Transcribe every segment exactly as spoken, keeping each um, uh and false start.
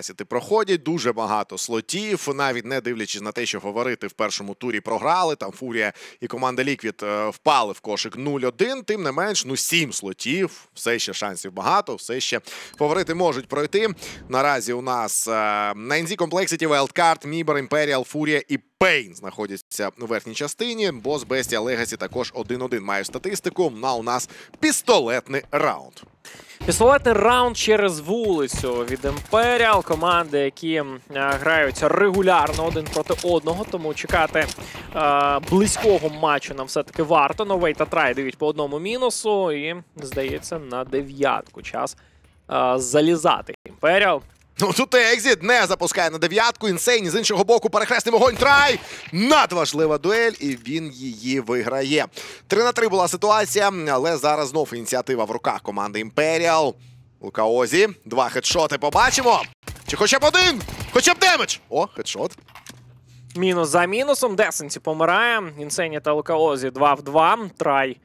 п'ятнадцяти проходять, дуже багато слотів, навіть не дивлячись на те, що фаворити в першому турі програли, там Фурія і команда Liquid впали в кошик нуль один, тим не менш, ну, сім слотів, все ще шансів багато, все ще фаворити можуть пройти. Наразі у нас на ен зет Complexity, Wildcard, мібер, Imperial, Furia і пейн знаходяться у верхній частині. Бос Bestia Legacy також один один має статистику. На у нас пістолетний раунд. Пістолетний раунд через вулицю від Imperial. Команди, які граються регулярно один проти одного, тому чекати е близького матчу нам все-таки варто. NoWay та Try дають по одному мінусу і, здається, на дев'ятку час е залізати. Imperial. Ну, тут Exit не запускає на дев'ятку. Insani з іншого боку, перехресний вогонь. Try! Надважлива дуель, і він її виграє. три на три була ситуація, але зараз знов ініціатива в руках команди Imperial. Lucaozy. Два хедшоти побачимо. Чи хоча б один? Хоча б демедж! О, хедшот. Мінус за мінусом. Decenty помирає. Insani та Lucaozy два в два. Try.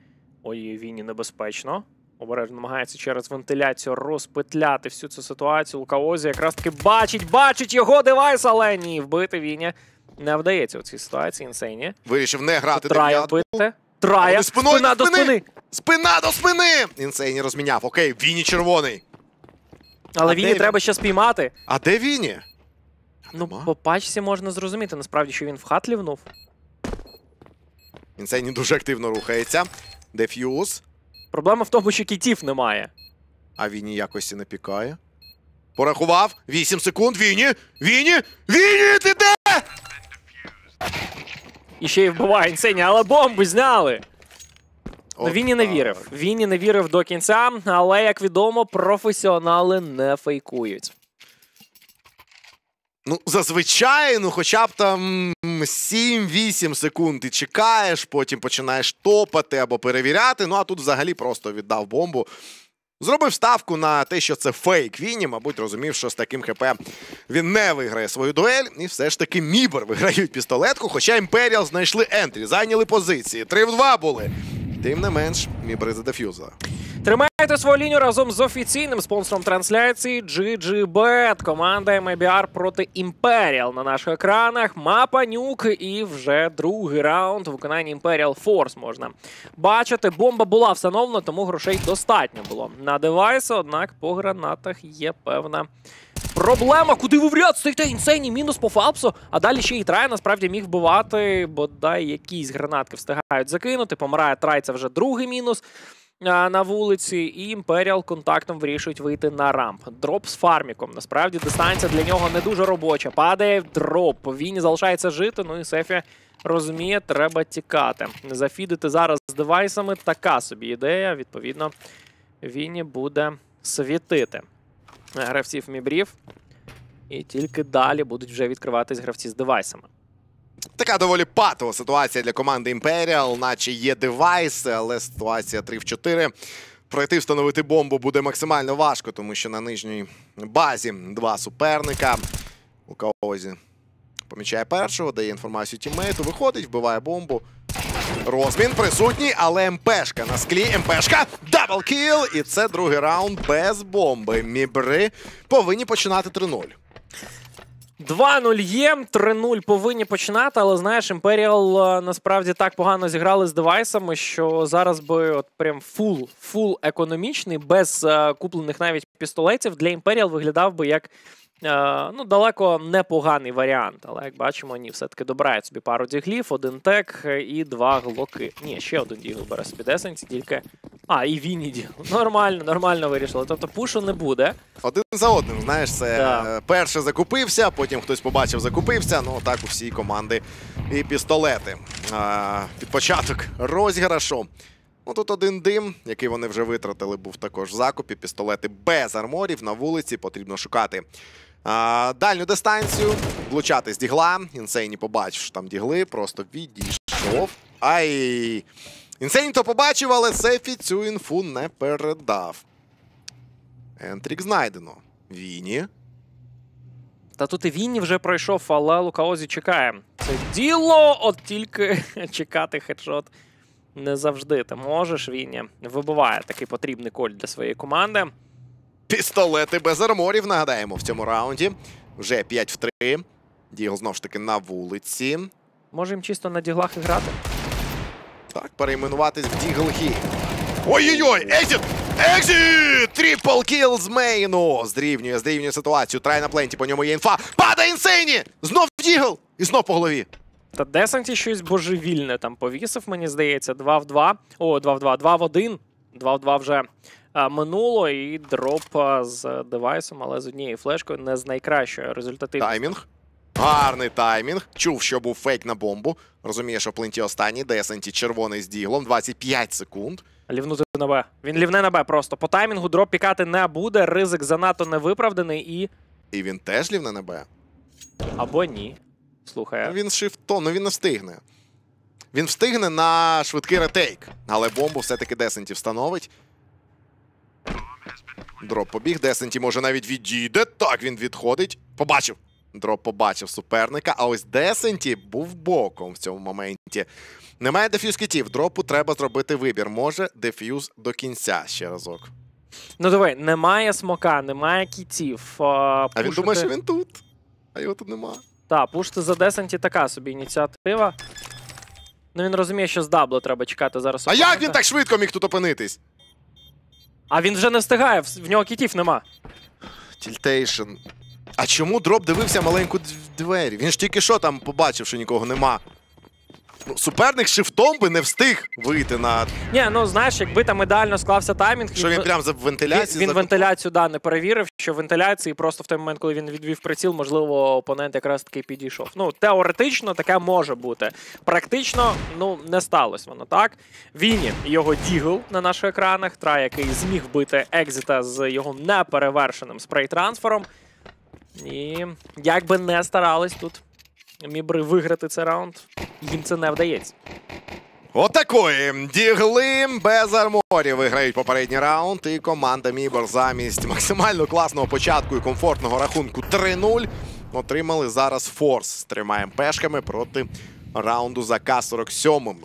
Ой, Віні небезпечно. Обережно намагається через вентиляцію розпетляти всю цю ситуацію. Lucaozy якраз таки бачить, бачить його девайс, але ні, вбити Віні не вдається у цій ситуації. Insani. Вирішив не грати дев'ятку. Трая, спина до спини. Спина до спини! Insani розміняв. Окей, Віні червоний. Але Віні треба ще спіймати. А де Віні? Ну, по пачці можна зрозуміти, насправді, що він в хат лівнув. Insani дуже активно рухається. Деф'юз. Проблема в тому, що кітів немає. А Віні якось і не пікає. Порахував. вісім секунд. Віні! Віні! Віні, ти де? І ще й вбиває Insani, але бомбу зняли. От Віні не вірив. Віні не вірив до кінця, але, як відомо, професіонали не фейкують. Ну, зазвичай, ну, хоча б там сім-вісім секунд і чекаєш, потім починаєш топати або перевіряти. Ну, а тут взагалі просто віддав бомбу. Зробив ставку на те, що це фейк Віні, мабуть, розумів, що з таким ХП він не виграє свою дуель. І все ж таки мібер виграють пістолетку, хоча Imperial знайшли ентрі, зайняли позиції. три в два були. Тим не менш, мібер за деф'юза. Тримайте свою лінію разом з офіційним спонсором трансляції джі джі бет. Команда ем ай бі ар проти Imperial на наших екранах. Мапа Nuke і вже другий раунд. Виконання Imperial Force можна бачити. Бомба була встановлена, тому грошей достатньо було на девайси. Однак по гранатах є певна проблема. Куди ви в ряд стоїте? Insani мінус по Phelps'у. А далі ще і Try насправді міг вбивати. Бодай якісь гранатки встигають закинути. Помирає Try, це вже другий мінус на вулиці, і Imperial контактом вирішують вийти на рамп. Дроп з фарміком. Насправді дистанція для нього не дуже робоча. Падає дроп. Віні залишається жити, ну і Saffee розуміє, треба тікати. Зафідити зараз з девайсами така собі ідея. Відповідно, Віні буде світити гравців мібрів. І тільки далі будуть вже відкриватись гравці з девайсами. Така доволі патова ситуація для команди Imperial, наче є девайс, але ситуація три в чотири. Пройти, встановити бомбу буде максимально важко, тому що на нижній базі два суперника. Lucaozy помічає першого, дає інформацію тіммейту, виходить, вбиває бомбу. Розмін присутній, але МПшка на склі. МПшка, даблкіл! І це другий раунд без бомби. Мібри повинні починати три нуль. два нуль є, три нуль повинні починати, але, знаєш, Imperial насправді так погано зіграли з девайсами, що зараз би от прям фул, фул економічний, без е, куплених навіть пістолетів, для Imperial виглядав би як е, ну, далеко непоганий варіант. Але, як бачимо, вони все-таки добирають собі пару діглів, один тек і два глоки. Ні, ще один дігл бере собі Decenty, тільки... А, і Віні діл. Нормально, нормально вирішили. Тобто пушу не буде. Один за одним, знаєш, це да. Перше закупився, потім хтось побачив, закупився. Ну, так у всій команди і пістолети. А, під початок розіграшу. Ну, тут один дим, який вони вже витратили, був також в закупі. Пістолети без арморів на вулиці. Потрібно шукати а, дальню дистанцію, влучати з дігла. Insani побачив, що там дігли, просто відійшов. Ай... Insani то побачив, але Saffee цю інфу не передав. Ентрік знайдено. Віні. Та тут і Віні вже пройшов, але Lucaozy чекає. Це діло, от тільки чекати хедшот не завжди. Ти можеш, Віні вибиває такий потрібний коль для своєї команди. Пістолети без арморів, нагадаємо, в цьому раунді. Вже п'ять в три. Дігл знову ж таки на вулиці. Може їм чисто на діглах і грати? Так, перейменуватись в діглхі. Ой-ой-ой, екзит! Екзит! Трипл кіл з мейну! Зрівнює, зрівнює ситуацію. Трай на пленті, по ньому є інфа. Падає інсейні! Знов дігл! І знов по голові. Та Decenty щось божевільне там повісив, мені здається. два в два. О, два в два. два в один. два в два вже а, минуло. І дроп а, з девайсом, але з однією флешкою не з найкращою результативністю. Таймінг. Гарний таймінг. Чув, що був фейк на бомбу. Розуміє, що в пленті останній. Decenty червоний з діглом. двадцять п'ять секунд. Лівнути на Б. Він лівне на Б просто. По таймінгу дроп пікати не буде. Ризик занадто невиправданий і... І він теж лівне на Б? Або ні. Слухай. Він з шифтом, ну він не встигне. Він встигне на швидкий ретейк. Але бомбу все-таки Decenty встановить. Дроп побіг. Decenty може навіть відійде. Так, він відходить. Побачив. Дроп побачив суперника. А ось Decenty був боком в цьому моменті. Немає деф'юз-кітів. Дропу треба зробити вибір. Може деф'юз до кінця ще разок. Ну давай, немає смока, немає кітів. А, а він думає, що він тут. А його тут нема. Так, пушити за Decenty така собі ініціатива. Ну він розуміє, що з дабло треба чекати зараз. А опонента. Як він так швидко міг тут опинитись? А він вже не встигає, в нього кітів нема. Тільтейшн. А чому дроп дивився маленьку двері? Він ж тільки що там побачив, що нікого нема. Ну, суперник шифтом би не встиг вийти на... Ні, ну знаєш, якби там ідеально склався таймінг... Що він, він прям за вентиляцію... Він, він за... вентиляцію, да, не перевірив, що вентиляції просто в той момент, коли він відвів приціл, можливо, опонент якраз таки підійшов. Ну, теоретично таке може бути. Практично, ну, не сталося воно, так? Віні його дігл на наших екранах, Трай, який зміг вбити екзита з його неперевершеним спрей-трансфером. І як би не старались тут Мібри виграти цей раунд, їм це не вдається. Отакої. Дігли без арморів виграють попередній раунд. І команда Мібр замість максимально класного початку і комфортного рахунку три нуль отримали зараз форс з трьома МПшками проти раунду за К сорок сім.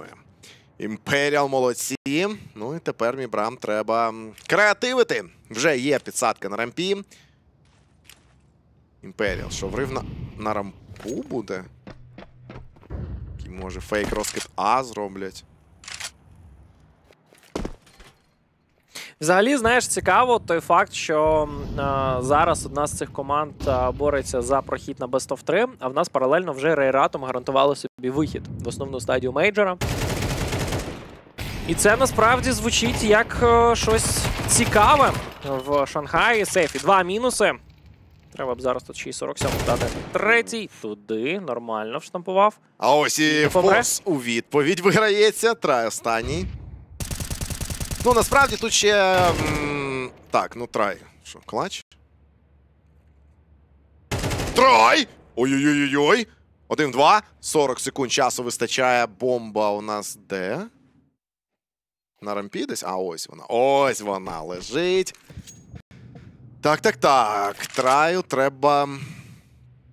Imperial молодці. Ну і тепер Мібрам треба креативити. Вже є підсадка на рампі. Imperial, що врив на, на рампу буде? Який може фейк розкид А зроблять? Взагалі, знаєш, цікаво той факт, що а, зараз одна з цих команд а, бореться за прохід на бест оф три, а в нас паралельно вже Rare Atom гарантували собі вихід в основну стадію мейджора. І це насправді звучить як а, щось цікаве в Шанхаї. Сейфі два мінуси. Треба б зараз тут шість сорок сім дати. Третій. Туди. Нормально вштампував. А ось і форс у відповідь виграється. Трай останній. Ну, насправді тут ще... Так, ну Трай. Що, клач? Трай! Ой-ой-ой-ой-ой! один-два. сорок секунд часу вистачає. Бомба у нас де? На рампі десь? А ось вона. Ось вона лежить. Так, так, так. Траю треба...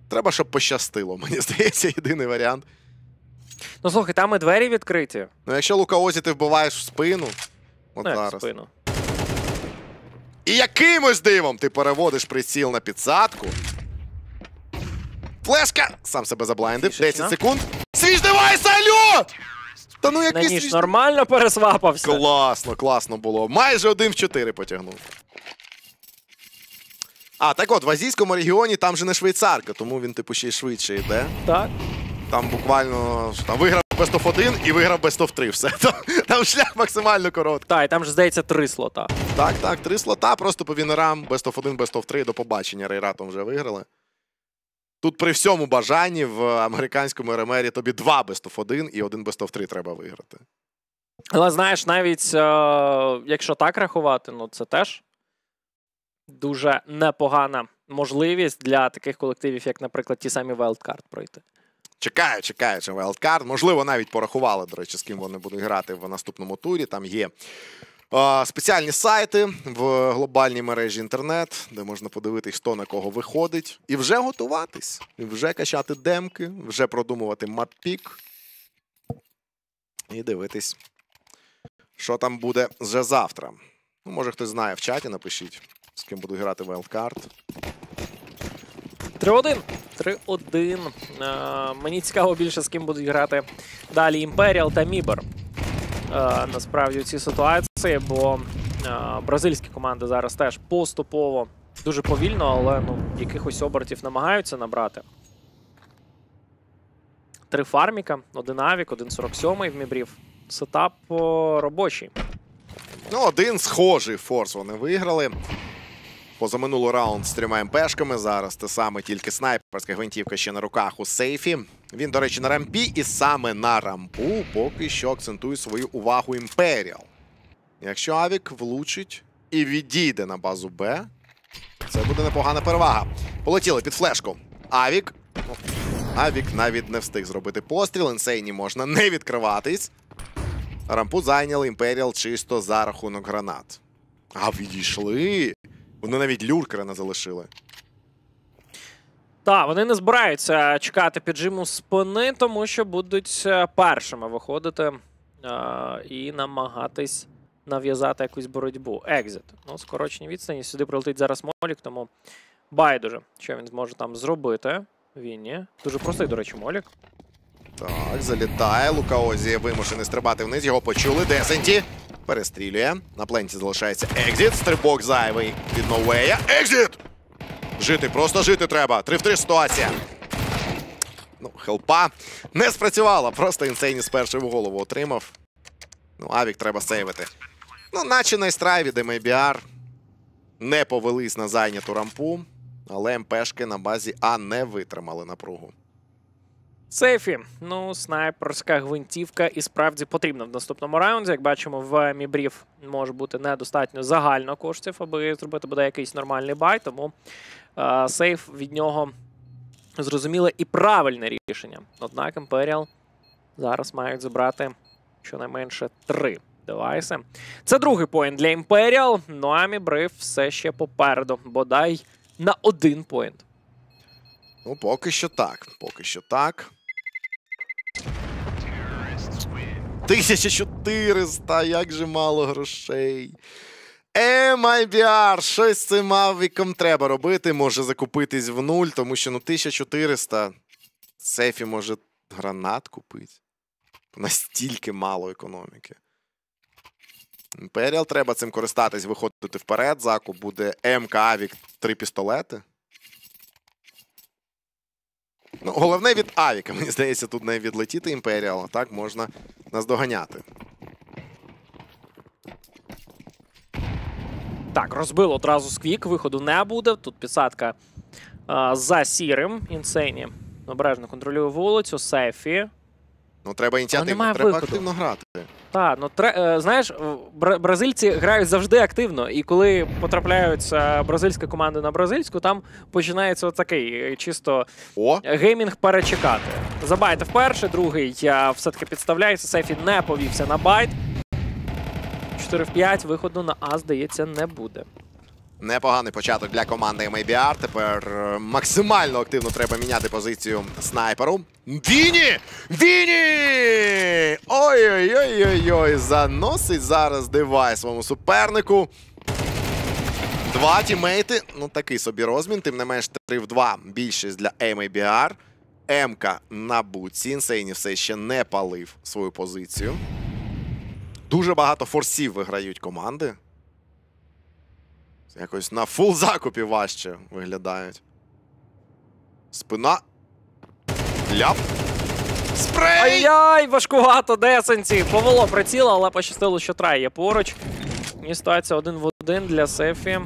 Треба, щоб пощастило, мені здається, єдиний варіант. Ну, слухай, там і двері відкриті. Ну, якщо Лукаозі ти вбиваєш в спину... От не, зараз. В спину. І якимось дивом ти переводиш приціл на підсадку. Флешка! Сам себе заблайндив. десять секунд. Свіж девайс, алло! Та ну який свіж... Нормально пересвапався. Класно, класно було. Майже один в чотири потягнув. А, так от, в азійському регіоні там же не швейцарка, тому він, типу, ще й швидше йде. Так. Там буквально там виграв бест оф один і виграв бест оф три, все. Там, там шлях максимально короткий. Так, і там же, здається, три слота. Так, так, три слота, просто по вінерам бест оф один, бест оф три, до побачення, Rare Atom вже виграли. Тут при всьому бажанні в американському РМРі тобі два бест оф один і один бест оф три треба виграти. Але, знаєш, навіть, е якщо так рахувати, ну це теж... Дуже непогана можливість для таких колективів, як, наприклад, ті самі Wildcard пройти. Чекаю, чекаю, чи Wildcard. Можливо, навіть порахували, до речі, з ким вони будуть грати в наступному турі. Там є е, спеціальні сайти в глобальній мережі інтернет, де можна подивитись, хто на кого виходить. І вже готуватись, і вже качати демки, вже продумувати маппік. І дивитись, що там буде вже завтра. Ну, може, хтось знає в чаті, напишіть. з ким буду грати Wildcard. три один. три один. Мені цікаво більше, з ким будуть грати далі Imperial та мібер. Насправді, у цій ситуації, бо бразильські команди зараз теж поступово, дуже повільно, але ну, якихось обертів намагаються набрати. Три фарміка, один авік, один сорок сьомий в мібрів. Сетап робочий. Ну, один схожий форс вони виграли. Позаминулий раунд з трьома МПшками. Зараз те саме, тільки снайперська гвинтівка ще на руках у сейфі. Він, до речі, на рампі, і саме на рампу поки що акцентує свою увагу Imperial. Якщо авік влучить і відійде на базу Б, це буде непогана перевага. Полетіли під флешку. Авік. Авік навіть не встиг зробити постріл. Інсейні можна не відкриватись. Рампу зайняли Imperial чисто за рахунок гранат. А відійшли. Вони навіть люркера не залишили. Так, вони не збираються чекати піджиму спини, тому що будуть першими виходити е і намагатись нав'язати якусь боротьбу. Екзит. Ну, скорочені відстані. Сюди прилетить зараз Молік, тому байдуже, що він зможе там зробити. Вінні. Дуже простий, до речі, Молік. Так, залітає. Лукаозі вимушений стрибати вниз. Його почули. Decenty перестрілює. На пленті залишається екзит. Стрибок зайвий від NoWay. Екзит! Жити, просто жити треба. три в три ситуація. Ну, хелпа не спрацювала. Просто Інсейні з першої в голову отримав. Ну, авік треба сейвити. Ну, наче на страй від ем ай бі ар. Не повелись на зайняту рампу. Але МПшки на базі А не витримали напругу. Сейфі. Ну, снайперська гвинтівка і справді потрібна в наступному раунді. Як бачимо, в мібрів може бути недостатньо загально коштів, аби зробити буде якийсь нормальний бай, тому е сейф від нього зрозуміле і правильне рішення. Однак Imperial зараз мають забрати щонайменше три девайси. Це другий поінт для Imperial, ну а мібрів все ще попереду, бодай на один поінт. Ну, поки що так, поки що так. тисяча чотириста, як же мало грошей. ем ай бі ар, щось з цим авіком треба робити, може закупитись в нуль, тому що, ну, тисяча чотириста, сейфі може гранат купити. Настільки мало економіки. Imperial треба цим користатись, виходити вперед, закуп буде ем ка авік, три пістолети. Ну, головне від авіка, мені здається, тут не відлетіти Imperial, а так можна наздоганяти. Так, розбило одразу сквік, виходу не буде. Тут підсадка а, за сірим. Інсейні обережно контролює вулицю, сейфі. Ну, треба ініціативно, треба виходу. Активно грати. Так, ну, тре... знаєш, бразильці грають завжди активно, і коли потрапляють бразильські команди на бразильську, там починається отакий чисто О. геймінг перечекати. Забайте вперше, другий все-таки підставляється, сейфі не повівся на байт. чотири в п'ять, виходу на А, здається, не буде. Непоганий початок для команди ем ай бі ар. Тепер максимально активно треба міняти позицію снайперу. Віні! Віні! Ой-ой-ой-ой-ой! Заносить зараз девайс своєму супернику. Два тімейти. Ну, такий собі розмін. Тим не менш, три в два. Більшість для ем ай бі ар. М-ка на буці. Інсейні все ще не палив свою позицію. Дуже багато форсів виграють команди. Якось на фул закупі важче виглядають. Спина. Ляп. Спрей! Ай-яй, важкувато Decenty. Повело приціла, але пощастило, що Try є поруч. І ситуація один в один для сейфі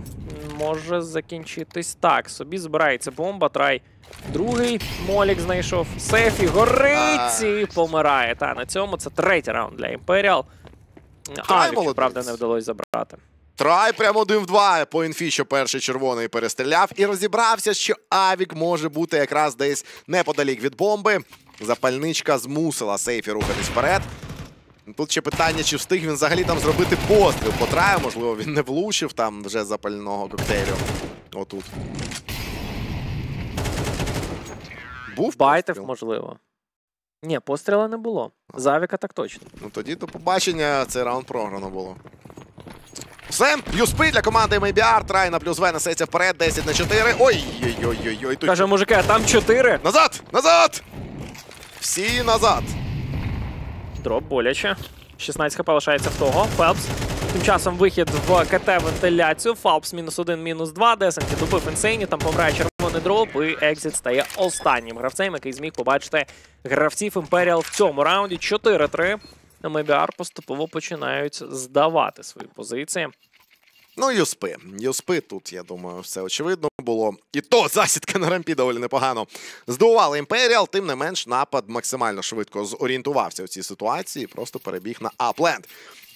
може закінчитись так. Собі збирається бомба, Try другий. Молік знайшов. Сейфі горить і помирає. Та на цьому це третій раунд для Imperial. Авік, правда, не вдалося забрати. Try прямо один в два по інфі, що перший червоний перестріляв і розібрався, що авік може бути якраз десь неподалік від бомби. Запальничка змусила сейфі рухатись вперед. Тут ще питання, чи встиг він взагалі там зробити постріл по Try, можливо, він не влучив там вже запального коктейлю. Отут. Був байтив, можливо. Ні, постріла не було. З авіка так точно. Ну тоді до побачення, цей раунд програно було. Все, плюс пи для команди ем і бі ар. Try на плюс В несеться вперед. десять на чотири. Ой-ой-ой-ой-ой. Каже, мужики, а там чотири. Назад! Назад! Всі назад. Дроп боляче. шістнадцять хп лишається в того. Phelps. Тим часом вихід в КТ-вентиляцію. Phelps мінус один, мінус два. Decenty добив Insani. Там помирає червоний дроп. І Exit стає останнім гравцем, який зміг побачити гравців Imperial в цьому раунді. чотири три. ем і бі ар поступово починають здавати свої позиції. Ну, юспи. Юспи тут, я думаю, все очевидно було. І то засідка на рампі доволі непогано здивувала Imperial, тим не менш напад максимально швидко зорієнтувався у цій ситуації і просто перебіг на апленд.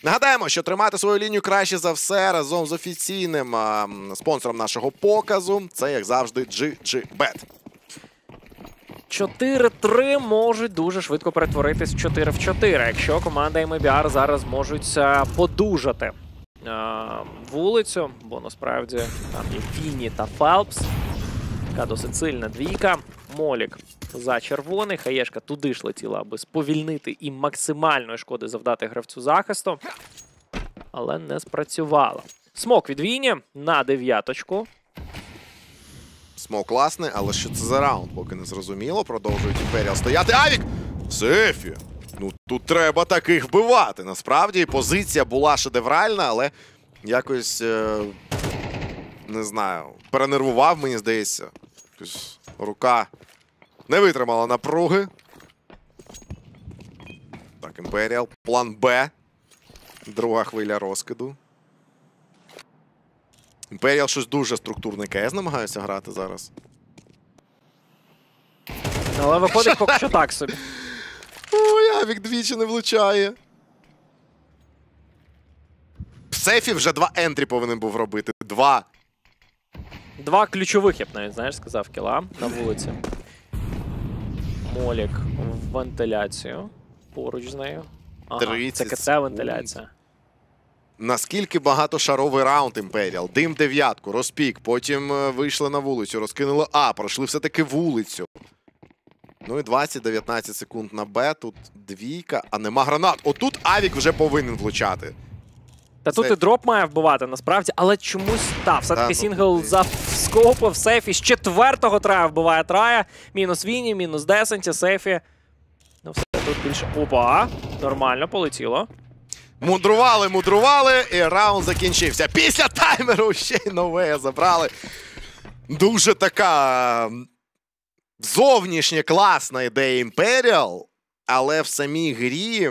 Нагадаємо, що тримати свою лінію краще за все разом з офіційним а, спонсором нашого показу. Це, як завжди, джі джі бет. чотири три можуть дуже швидко перетворитись в чотири в чотири, якщо команда ем і бі ар зараз можуть подужати вулицю, бо насправді там є Віні та Phelps, яка досить сильна двійка. Молік за червоний, хаєшка туди ж летіла, аби сповільнити і максимальної шкоди завдати гравцю захисту, але не спрацювала. Смок від Віні на дев'яточку. Смок класний, але що це за раунд, поки не зрозуміло. Продовжують Imperial стояти. Авік! Сефі! Ну, тут треба таких вбивати. Насправді, позиція була шедевральна, але якось, е не знаю, перенервував, мені здається. Якось рука не витримала напруги. Так, Imperial. План Б. Друга хвиля розкиду. Imperial щось дуже структурне КС намагаюся грати зараз. Але виходить поки що так собі. Ой, Авік двічі не влучає. Сефі вже два ентрі повинен був робити. Два. Два ключових, я б навіть, знаєш, сказав, кіла на вулиці. Молік в вентиляцію. Поруч з нею. Ага, це КТ вентиляція. Наскільки багатошаровий раунд Imperial. Дим дев'ятку, розпік, потім вийшли на вулицю, розкинули А, пройшли все-таки вулицю. Ну і двадцять-дев'ятнадцять секунд на Б, тут двійка, а нема гранат. Отут Авік вже повинен влучати. Та Це... тут і дроп має вбивати, насправді, але чомусь та. Все-таки сінгл ну, заскопив Сейфі. З четвертого трая вбиває Трая. Мінус Віні, мінус Decenty, Сейфі. Ну все, тут більше... Опа, нормально полетіло. Мудрували, мудрували, і раунд закінчився. Після таймеру ще й NoWay забрали. Дуже така зовнішня класна ідея Imperial, але в самій грі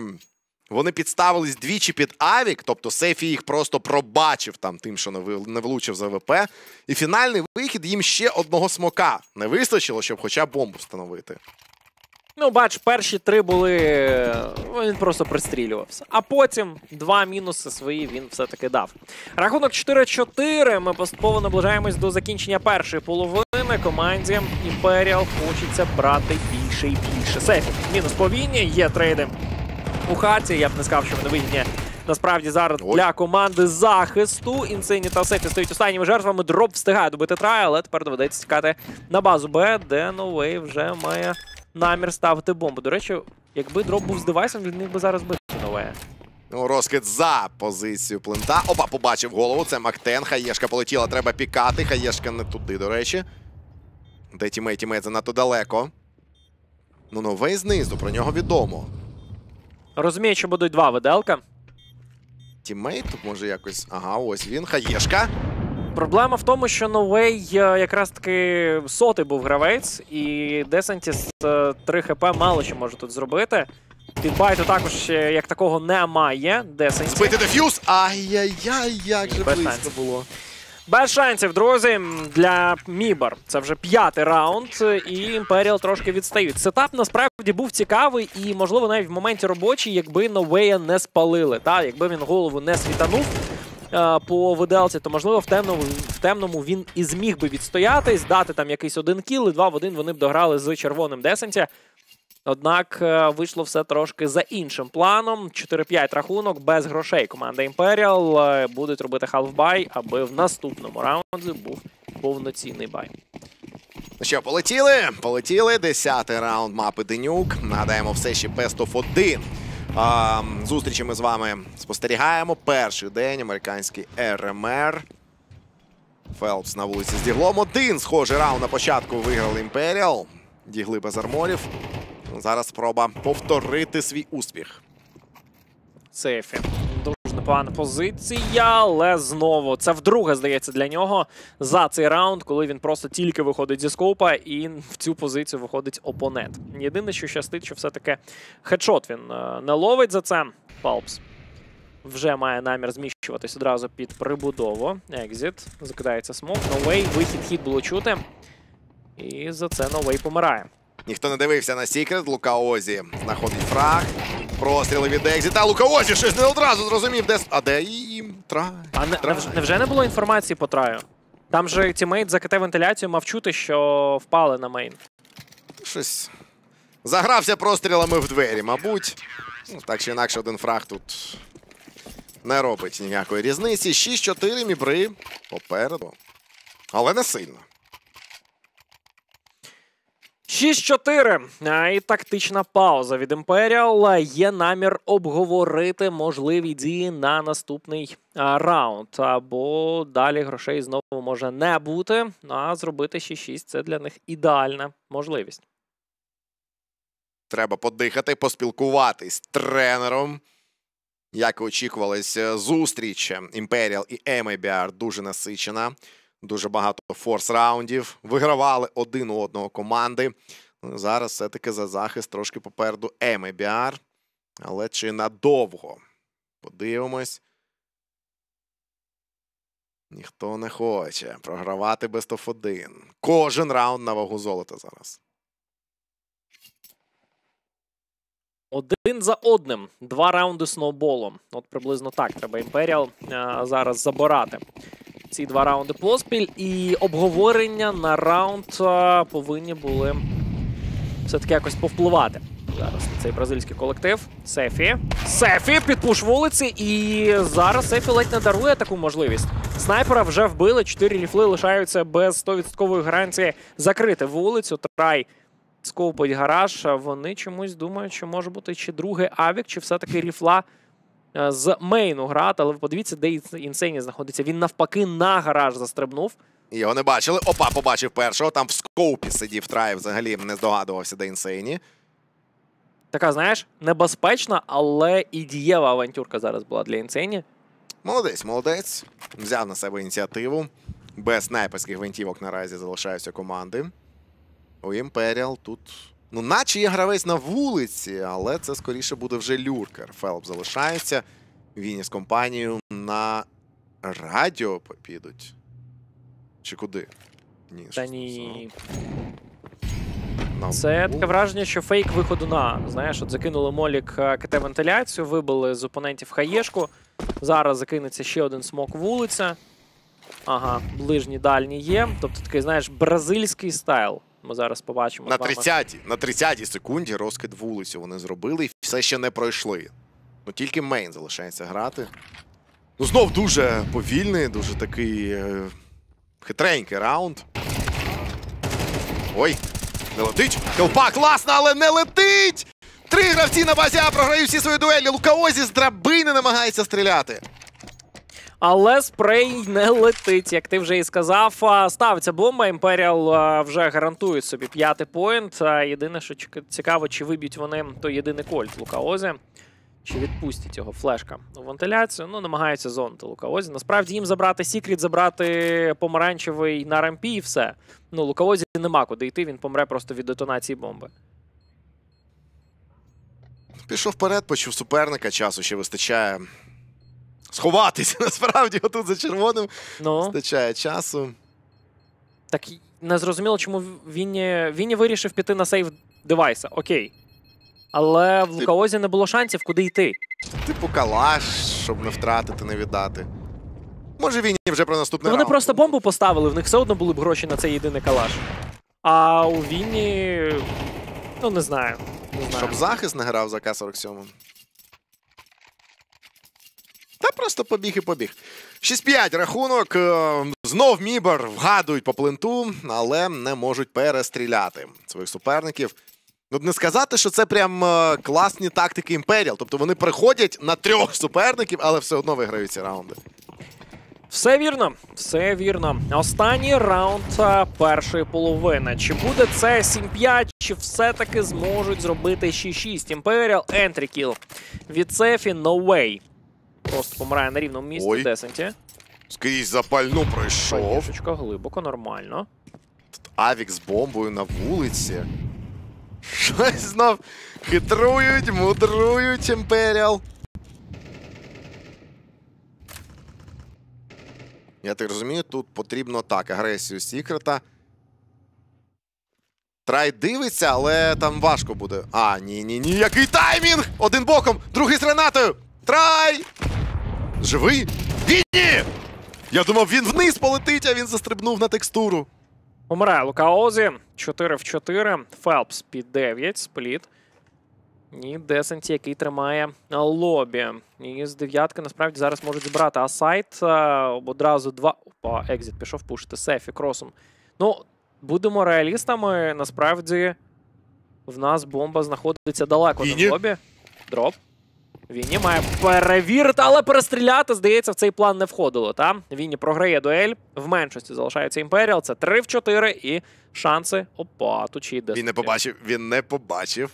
вони підставились двічі під Авік, тобто Сефі їх просто пробачив там тим, що не влучив за ВП. І фінальний вихід їм ще одного смока не вистачило, щоб хоча б бомбу встановити. Ну, бач, перші три були, він просто пристрілювався. А потім два мінуси свої він все-таки дав. Рахунок чотири чотири. Ми поступово наближаємось до закінчення першої половини. Команді Imperial хочеться брати більше і більше. Сефі мінус по Віні, є трейди у хаті. Я б не сказав, що вони вигідні. Насправді зараз Ой. для команди захисту. Інсені та Сефі стають останніми жертвами. Дроп встигає добити Трай, але тепер доведеться тікати на базу Б, де NoWay вже має намір ставити бомбу. До речі, якби дроп був з девайсом, він міг би зараз бити нове. Ну, розкид за позицію плента. Опа, побачив голову. Це Мактен. Хаєшка полетіла, треба пікати. Хаєшка не туди, до речі. Де тімей, тімей занадто далеко. Ну, новий знизу, про нього відомо. Розумію, що будуть два виделка. Тімей тут може якось... Ага, ось він. Хаєшка. Проблема в тому, що NoWay якраз таки сотий був гравець, і Decenty з три хп мало що може тут зробити. Підбайту також як такого немає. Decenty. Збити деф'юз! Ай-яй-яй, як же близько було. Без шансів, друзі, для мі бі ар. Це вже п'ятий раунд, і Imperial трошки відстають. Сетап насправді був цікавий і, можливо, навіть в моменті робочий, якби NoWay не спалили, та? Якби він голову не світанув по виделці, то, можливо, в темному, в темному він і зміг би відстояти, здати там якийсь один кіл, і два в один вони б дограли з червоним Decenty. Однак вийшло все трошки за іншим планом. чотири п'ять рахунок, без грошей команда Imperial будуть робити халфбай, аби в наступному раунді був повноцінний бай. Ну що, полетіли? Полетіли. Десятий раунд мапи Nuke. Нагадаємо, все ще бест оф один. А, зустрічі ми з вами спостерігаємо. Перший день, американський РМР. Фелпс на вулиці з Діглом. Один схожий раунд на початку виграли Imperial. Дігли без арморів. Зараз спроба повторити свій успіх. Сейфі. Дуже непогана позиція, але знову це вдруге, здається, для нього за цей раунд, коли він просто тільки виходить зі скопа і в цю позицію виходить опонент. Єдине, що щастить, що все-таки хедшот він не ловить за це. Палпс вже має намір зміщуватись одразу під прибудову. Екзіт, закидається смок. NoWay, вихід хід було чути. І за це NoWay помирає. Ніхто не дивився на Сікрет. Лукаозі знаходить фраг. Простріли від Екзіта. Лукаозі щось не одразу зрозумів, де... А де їм? Трай. А не, невже, невже не було інформації по траю? Там же тімейт за КТ-вентиляцію мав чути, що впали на мейн. Щось... Загрався прострілами в двері, мабуть. Ну, так чи інакше, один фраг тут не робить ніякої різниці. шість чотири мібри попереду. Але не сильно. шість чотири. І тактична пауза від Imperial. Є намір обговорити можливі дії на наступний раунд. Або далі грошей знову може не бути, а зробити шість шість – це для них ідеальна можливість. Треба подихати, поспілкуватись з тренером. Як і очікувалось, зустріч Imperial і ем ай бі ар дуже насичена. Дуже багато форс-раундів. Вигравали один у одного команди. Ну, зараз все-таки за захист трошки попереду ем ай бі ар. Але чи надовго? Подивимось. Ніхто не хоче програвати без топ один. Кожен раунд на вагу золота зараз. Один за одним. Два раунди сноуболом. От приблизно так треба Imperial а, зараз забирати. Ці два раунди поспіль, і обговорення на раунд повинні були все-таки якось повпливати. Зараз цей бразильський колектив. Сефі. Сефі під пуш вулиці, і зараз Сефі ледь не дарує таку можливість. Снайпера вже вбили, чотири ліфли лишаються без сто відсотків гарантії закрити вулицю. Трай скопить гараж, вони чомусь думають, що може бути чи другий авік, чи все-таки ріфла з мейну грати, але ви подивіться, де Інсені знаходиться. Він навпаки на гараж застрибнув. Його не бачили. Опа, побачив першого. Там в скоупі сидів Трай, взагалі не здогадувався, де Інсені. Така, знаєш, небезпечна, але і дієва авантюрка зараз була для Інсені. Молодець, молодець. Взяв на себе ініціативу. Без снайперських винтівок наразі залишаються команди. У Imperial тут... Ну, наче є гравець на вулиці, але це скоріше буде вже люркер. Фелп залишається. Віні з компанією на радіо підуть. Чи куди? Ні, Та ні. Це, це таке враження, що фейк виходу на. Знаєш, от закинули Молік КТ-вентиляцію, вибили з опонентів хаєшку. Зараз закинеться ще один смок вулиця. Ага, ближні, дальні є. Тобто такий, знаєш, бразильський стайл. Ми зараз побачимо. На тридцятій секунді розкид вулицю вони зробили і все ще не пройшли. Ну тільки мейн залишається грати. Ну знов дуже повільний, дуже такий е хитренький раунд. Ой, не летить. Хелпа класна, але не летить! Три гравці на базі А програють всі свої дуелі. Лукаозі з драбини намагається стріляти. Але спрей не летить, як ти вже і сказав. Ставиться бомба, Imperial вже гарантує собі п'ятий поінт. Єдине, що цікаво, чи виб'ють вони той єдиний кольт Лукаозі, чи відпустять його флешка у вентиляцію. Ну, намагаються зонити Лукаозі. Насправді їм забрати Сікрет, забрати помаранчевий на рампі і все. Ну, Лукаозі нема куди йти, він помре просто від детонації бомби. Пішов вперед, почув суперника, часу ще вистачає. Сховатися, насправді, отут за червоним ну. Вистачає часу. Так не зрозуміло, чому він, він вирішив піти на сейв девайса. Окей. Але в Лукаозі не було шансів, куди йти. Типу калаш, щоб не втратити, не віддати. Може, він вже про наступний раунд. Вони просто бомбу поставили, в них все одно були б гроші на цей єдиний калаш. А у Вінні... Ну, не знаю. Не знаю. Щоб захист не грав за ка сорок сім. Та просто побіг і побіг. шість п'ять рахунок. Знов Мібр вгадують по пленту, але не можуть перестріляти своїх суперників. Ну, не сказати, що це прям класні тактики Imperial. Тобто вони приходять на трьох суперників, але все одно виграють ці раунди. Все вірно, все вірно. Останній раунд першої половини. Чи буде це сім п'ять, чи все-таки зможуть зробити шість шість? Imperial, entry kill. Від saffee, NoWay. Просто помирає на рівному місці. Ой. Decenty. Скрізь запальну пройшов. Пішечка глибоко, нормально. Тут Авік з бомбою на вулиці. Щось знов хитрують, мудрують Imperial. Я так розумію, тут потрібно так, агресію Сікрета. Трай дивиться, але там важко буде. А, ні-ні-ні, який таймінг! Один боком, другий з гранатою! Трай! Живий? Вінні! Я думав, він вниз полетить, а він застрибнув на текстуру. Помирає Лукаозі. чотири в чотири. Phelps під дев'ять, спліт. І Decenty, який тримає лобі. І з дев'ятки насправді зараз можуть зібрати асайт. Одразу два... Опа, екзит пішов пушити. Saffee кросом. Ну, будемо реалістами. Насправді, в нас бомба знаходиться далеко від лобі. Дроп. Віні має перевірити, але перестріляти, здається, в цей план не входило, та? Віні програє дуель, в меншості залишається Imperial, це три в чотири і шанси, опа, тут ще й Decenty. Він не побачив, він не побачив.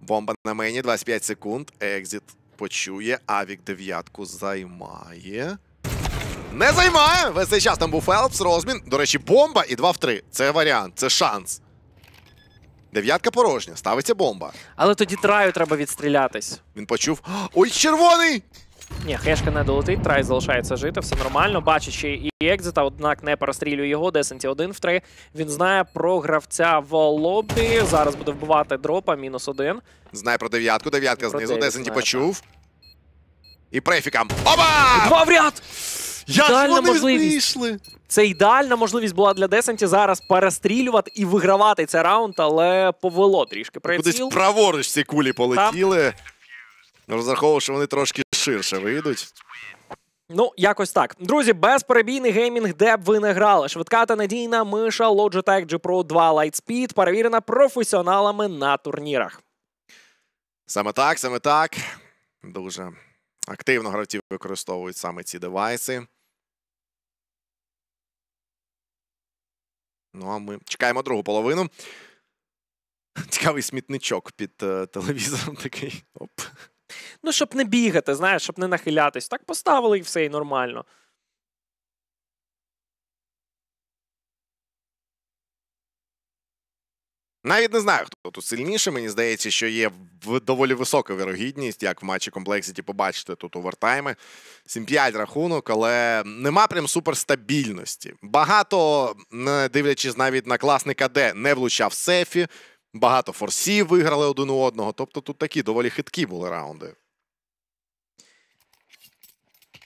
Бомба на мені, двадцять п'ять секунд, екзит почує, Авік дев'ятку займає. Не займає! Весь цей час там був Phelps, розмін, до речі, бомба і два в три, це варіант, це шанс. Дев'ятка порожня, ставиться бомба. Але тоді траю треба відстрілятись. Він почув... Ой, червоний! Ні, хешка не долетить, трай залишається жити, все нормально. Бачить ще і екзита, однак не перестрілює його. Decenty один в три. Він знає про гравця в лобі. Зараз буде вбивати дропа, мінус один. Знає про дев'ятку, дев'ятка знизу. Decenty почув. І префікам. Оба! Два в ряд! Як ідеальна вони вийшли? Це ідеальна можливість була для Decenty зараз перестрілювати і вигравати цей раунд, але повело трішки приціл. Кудись праворуч ці кулі полетіли. Там. Розраховував, що вони трошки ширше вийдуть. Ну, якось так. Друзі, безперебійний геймінг, де б ви не грали. Швидка та надійна миша Logitech G Pro два Lightspeed, перевірена професіоналами на турнірах. Саме так, саме так. Дуже активно гравці використовують саме ці девайси. Ну, а ми чекаємо другу половину. Цікавий смітничок під е, телевізором такий. Оп. Ну, щоб не бігати, знаєш, щоб не нахилятись. Так поставили і все, і нормально. Навіть не знаю, хто тут сильніше. Мені здається, що є доволі висока вірогідність, як в матчі Complexity побачите тут овертайми. сім п'ять рахунок, але нема прям суперстабільності. Багато, дивлячись навіть на класника Д, не влучав Saffee, багато форсів виграли один у одного. Тобто тут такі доволі хиткі були раунди.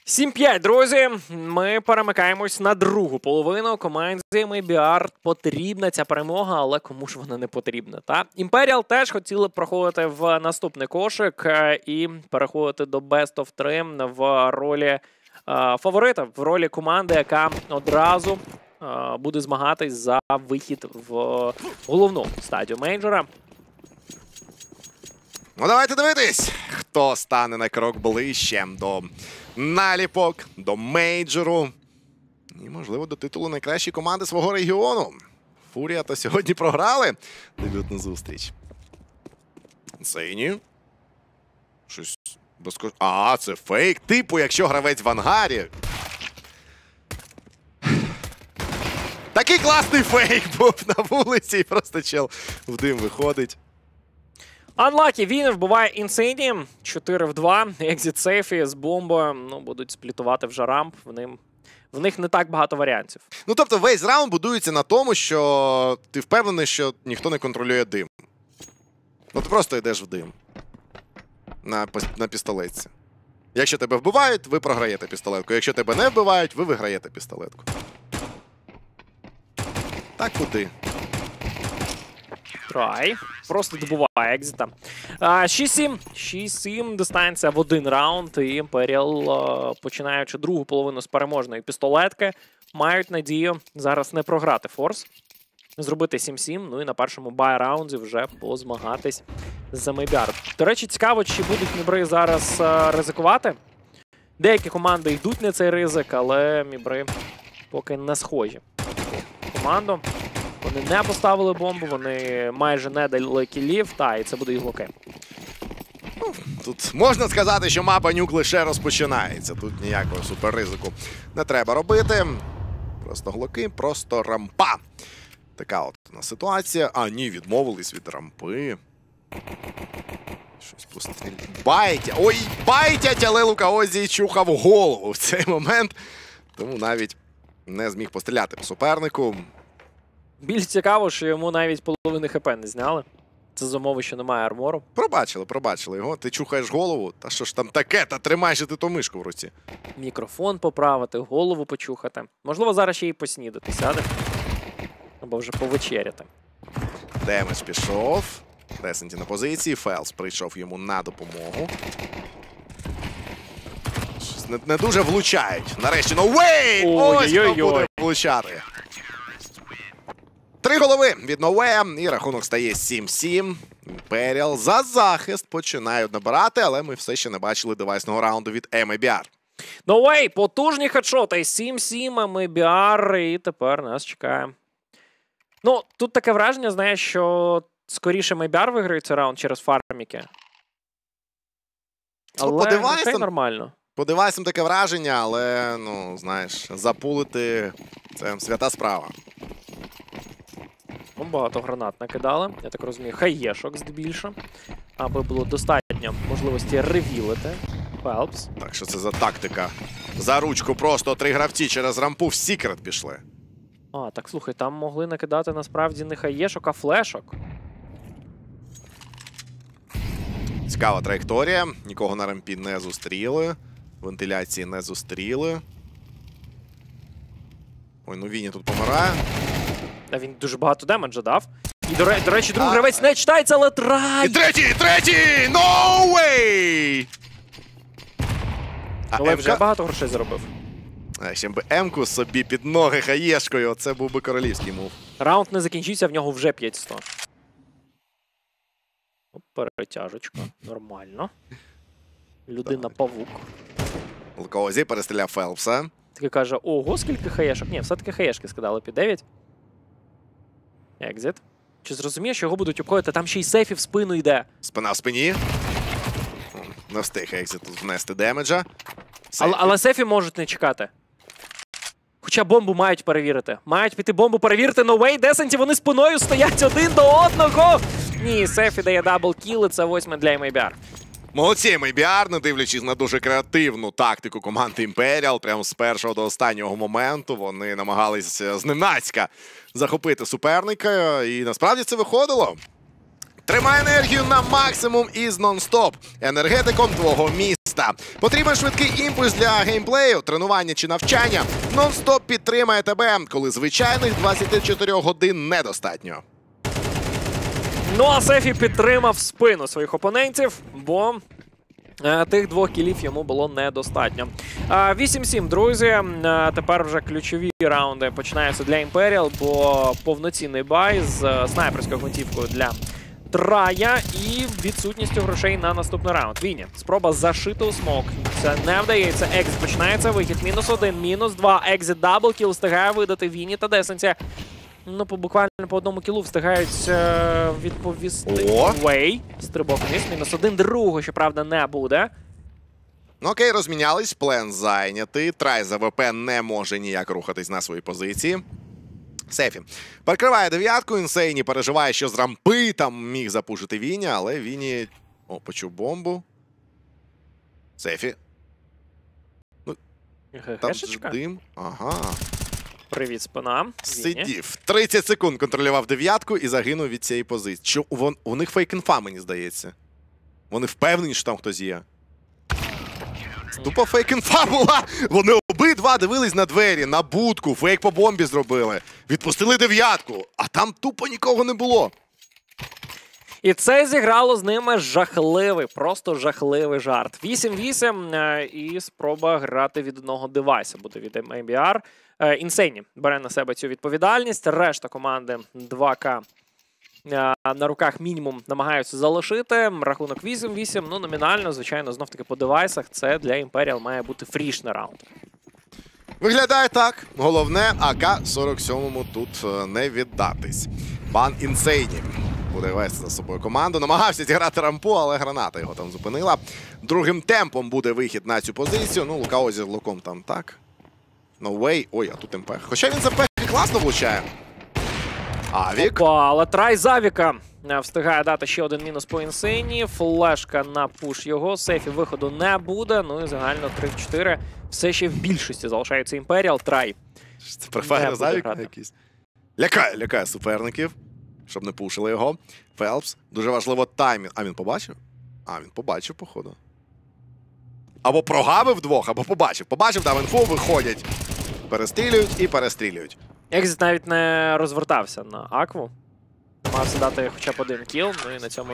сім п'ять, друзі, ми перемикаємось на другу половину. Команді Ем І Бі Ар потрібна ця перемога, але кому ж вона не потрібна, та? Imperial теж хотіли проходити в наступний кошик і переходити до бест оф три в ролі а, фаворита, в ролі команди, яка одразу а, буде змагатись за вихід в головну стадію мейджора. Ну, давайте дивитись, хто стане на крок ближче до наліпок, до мейджору і, можливо, до титулу найкращої команди свого регіону. Furia то сьогодні програли дебютну зустріч. Insani. Щось безко... А, це фейк. Типу, якщо гравець в ангарі. Такий класний фейк був на вулиці і просто чел в дим виходить. Unlucky, він вбиває Insani, чотири в два, екзит Saffee з бомбою, ну, будуть сплітувати вже рамп, в, ним... в них не так багато варіантів. Ну, тобто, весь раунд будується на тому, що ти впевнений, що ніхто не контролює дим. Ну, ти просто йдеш в дим на, на пістолетці. Якщо тебе вбивають, ви програєте пістолетку, якщо тебе не вбивають, ви виграєте пістолетку. Так куди? Try. Просто добуває екзита. шість сім. шість сім. Дистанція в один раунд. І Imperial, починаючи другу половину з переможної пістолетки, мають надію зараз не програти форс. зробити сім сім, ну і на першому бай-раунді вже позмагатись за ем і бі ар. До речі, цікаво, чи будуть мібри зараз а, ризикувати. Деякі команди йдуть на цей ризик, але мібри поки не схожі. Команду. Вони не поставили бомбу, вони майже не дали кілів, та, і це буде їх локи. Тут можна сказати, що мапа Nuke лише розпочинається. Тут ніякого суперризику не треба робити. Просто глоки, просто рампа. Така от у нас ситуація. А, ні, відмовились від рампи. Щось просто байтять. Ой, байтять, але Лукаозі чухав голову в цей момент. Тому навіть не зміг постріляти по супернику. Більш цікаво, що йому навіть половини ХП не зняли. Це з умови, що немає армору. Пробачили, пробачили його. Ти чухаєш голову? Та що ж там таке? Та тримай же ти ту мишку в руці. Мікрофон поправити, голову почухати. Можливо, зараз ще й поснідати сяде. Або вже повечеряти. Демедж пішов. Decenty на позиції. Phelps прийшов йому на допомогу. Не, не дуже влучають. Нарешті NoWay! Ось хто буде влучати. Три голови від NoWay, і рахунок стає сім сім. Imperial за захист починають набирати, але ми все ще не бачили девайсного раунду від ем і бі ар. NoWay, потужні хедшоти. сім сім, ем і бі ар, і тепер нас чекає. Ну, тут таке враження, знаєш, що скоріше ем і бі ар виграє цей раунд через фарміки. Але ну, окей, нормально. По девайсам таке враження, але, ну, знаєш, запулити – це свята справа. Багато гранат накидали, я так розумію, хаєшок здебільше, аби було достатньо можливості ревілити Phelps. Так, що це за тактика? За ручку просто три гравці через рампу в сікрет пішли. А, так, слухай, там могли накидати насправді не хаєшок, а флешок. Цікава траєкторія, нікого на рампі не зустріли, вентиляції не зустріли. Ой, ну Віні тут помирає. А він дуже багато демеджа дав. І, до, до речі, другий гравець не читається, але Try! І третій, третій! NoWay! Але вже багато грошей заробив. А ще б М-ку собі під ноги хаєшкою, це був би королівський мув. Раунд не закінчився, в нього вже п'ять сто. Перетяжечка, нормально. Людина-павук. Lucaozy перестріляв Фелпса. Такий каже, ого, скільки хаєшок. Ні, все-таки хаєшки скидали під дев'ять. Екзит. Чи зрозумієш, що його будуть обходити? Там ще й сейфі в спину йде. Спина в спині. Не встиг екзит тут внести демеджа. Але, але сейфі можуть не чекати. Хоча бомбу мають перевірити. Мають піти бомбу перевірити. NoWay, Decenty, вони спиною стоять один до одного. Ні, сейфі дає даблкіл, і це восьме для ем і бі ар. Молодці ем і бі ар, не дивлячись на дуже креативну тактику команди Imperial, прямо з першого до останнього моменту вони намагались зненацька захопити суперника, і насправді це виходило. Тримай енергію на максимум із нон-стоп енергетиком твого міста. Потрібен швидкий імпульс для геймплею, тренування чи навчання. Нон-стоп підтримає тебе, коли звичайних двадцяти чотирьох годин недостатньо. Ну, а Сефі підтримав спину своїх опонентів, бо е, тих двох кілів йому було недостатньо. Е, вісім сім, друзі. Е, тепер вже ключові раунди починаються для Imperial, бо повноцінний бай з е, снайперською гвинтівкою для Трая і відсутністю грошей на наступний раунд. Віні. Спроба зашити у смок. Це не вдається. Екзит починається. Вихід мінус один, мінус два. Екзит даблкіл встигає видати Віні та Decenty. Ну, по, буквально по одному кілу встигають е, відповісти. О! Вей. Стрибок вниз. Мінус один, другого, щоправда, не буде. Ну окей, розмінялись. Плен зайнятий. Try за ВП не може ніяк рухатись на свої позиції. Сефі прикриває дев'ятку. Інсейні переживає, що з рампи там міг запушити Віні, але Віні... О, почув бомбу. Сефі. Ну, там ж дим. Ага. Привіт, спина. Сидів. тридцять секунд контролював дев'ятку і загинув від цієї позиції. Що вон, у них фейк-інфа, мені здається. Вони впевнені, що там хтось є. Тупо фейк-інфа була! Вони обидва дивились на двері, на будку, фейк по бомбі зробили. Відпустили дев'ятку, а там тупо нікого не було. І це зіграло з ними жахливий, просто жахливий жарт. вісім вісім і спроба грати від одного девайса буде від ем ай бі ар. Insani бере на себе цю відповідальність. Решта команди два ка на руках мінімум намагаються залишити. Рахунок вісім вісім. Ну, номінально, звичайно, знов-таки по девайсах це для Imperial має бути фрішний раунд. Виглядає так. Головне, а ка сорок сім тут не віддатись. Пан Insani буде вести за собою команду. Намагався зіграти рампу, але граната його там зупинила. Другим темпом буде вихід на цю позицію. Ну, Lucaozy луком там так. NoWay. Ой, а тут МП. Хоча він з МП класно влучає. Авік. Опа, але трай з Авіка. Встигає дати ще один мінус по Insani. Флешка на пуш його. Сейфі виходу не буде. Ну і загально три в чотири. Все ще в більшості залишається Imperial. Трай. Це префайр з Авіка якийсь. Лякає, лякає суперників. Щоб не пушили його. Phelps. Дуже важливо таймінг. А він побачив? А він побачив, походу. Або прогавив двох, або побачив. Побачив, дав інфу, виходять. Перестрілюють і перестрілюють. Екзит навіть не розвертався на акву. Намагався дати хоча б один кіл. Ну і на цьому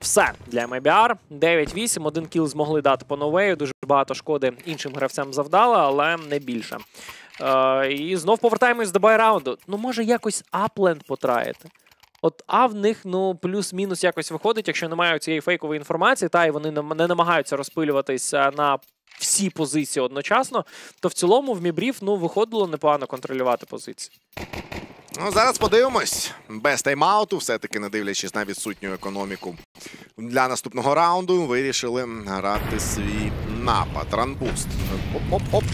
все для ем ай бі ар. дев'ять вісім. Один кіл змогли дати по NoWay. Дуже багато шкоди іншим гравцям завдали, але не більше. Е, і знов повертаємось до бай-раунду. Ну, може якось апленд потраїти. От А в них, ну, плюс-мінус якось виходить, якщо немає цієї фейкової інформації, та й вони не намагаються розпилюватись на всі позиції одночасно, то в цілому в мібрів, ну, виходило непогано контролювати позиції. Ну, зараз подивимось. Без тайм-ауту, все-таки не дивлячись на відсутню економіку для наступного раунду, вирішили грати свій напад. Ранбуст. Оп-оп-оп.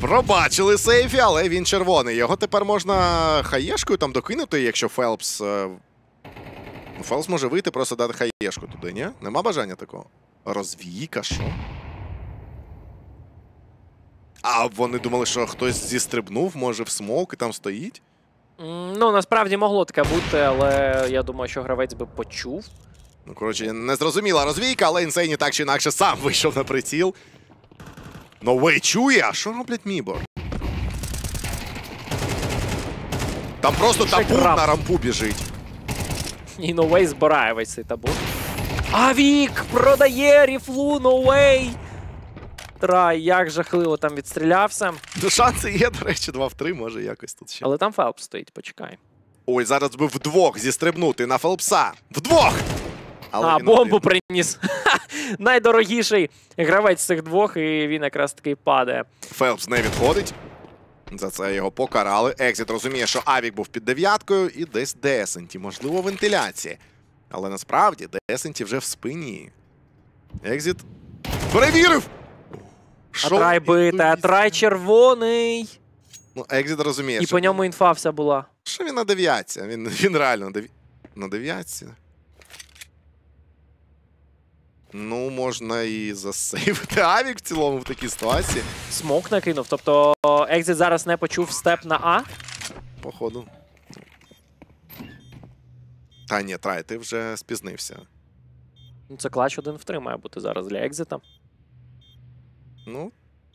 Пробачили сейфі, але він червоний. Його тепер можна хаєшкою там докинути, якщо Phelps... Ну, Phelps може вийти, просто дати хаєшку туди, ні? Нема бажання такого? Розвійка, що? А вони думали, що хтось зістрибнув, може в смок і там стоїть? Ну, насправді могло таке бути, але я думаю, що гравець би почув. Ну, коротше, не зрозуміла розвійка, але Insani так чи інакше сам вийшов на приціл. NoWay чує? А що роблять мібор? Там просто табун на рампу біжить. І NoWay збирає весь цей табун. Авік продає ріфлу NoWay. Трай, як жахливо там відстрілявся. Ну, шанси є, до речі, два в три, може якось тут ще. Але там Phelps стоїть, почекай. Ой, зараз би вдвох зістрибнути на Phelps'а. Вдвох! Але а, бомбу один приніс. Найдорогіший гравець з цих двох, і він якраз такий падає. Phelps не відходить. За це його покарали. Екзит розуміє, що Авік був під дев'яткою і десь Decenty, можливо, вентиляції. Але насправді Decenty вже в спині. Екзит перевірив! Атрай бити, Атрай червоний. Ну, Екзит розуміє, і що... І по ньому інфа вся була. Що він на дев'ятці? Він, він реально на, дев... на дев'ятці. Ну, можна і засейвити Авік в цілому в такій ситуації. Смок накинув, тобто Екзит зараз не почув степ на А? Походу. Та ні, Трай, ти вже спізнився. Ну, це клач один в три має бути зараз для Екзита. Ну,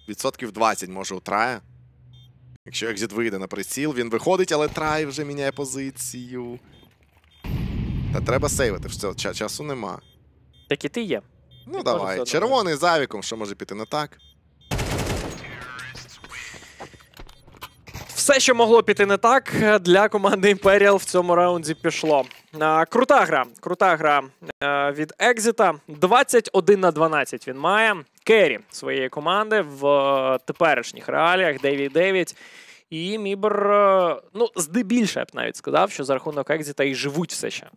відсотків двадцять може у Трая. Якщо Екзит вийде на приціл, він виходить, але Трай вже міняє позицію. Та треба сейвити, все, часу нема. Так і ти є. Ну, ти давай. Червоний з Авіком, що може піти не так? Все, що могло піти не так, для команди Imperial в цьому раунді пішло. Крута гра. Крута гра від Екзита. двадцять один на дванадцять він має. Керрі своєї команди в теперішніх реаліях. дев'ять дев'ять. І Мібр, ну, здебільше, я б навіть сказав, що за рахунок Екзита і живуть все ще.